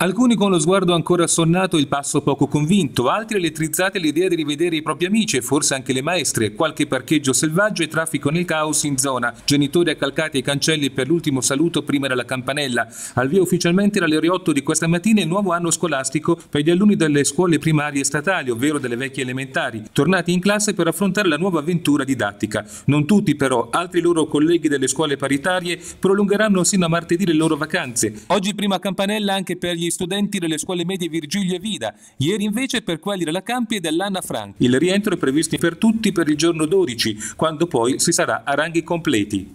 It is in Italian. Alcuni con lo sguardo ancora assonnato e il passo poco convinto, altri elettrizzati all'idea di rivedere i propri amici e forse anche le maestre, qualche parcheggio selvaggio e traffico nel caos in zona, genitori accalcati ai cancelli per l'ultimo saluto prima della campanella. Al via ufficialmente alle ore 8 di questa mattina il nuovo anno scolastico per gli alunni delle scuole primarie statali, ovvero delle vecchie elementari, tornati in classe per affrontare la nuova avventura didattica. Non tutti però, altri loro colleghi delle scuole paritarie prolungheranno sino a martedì le loro vacanze. Oggi prima campanella anche per gli studenti delle scuole medie Virgilio e Vida, ieri invece per quelli della Campi e dell'Anna Frank. Il rientro è previsto per tutti per il giorno 12, quando poi si sarà a ranghi completi.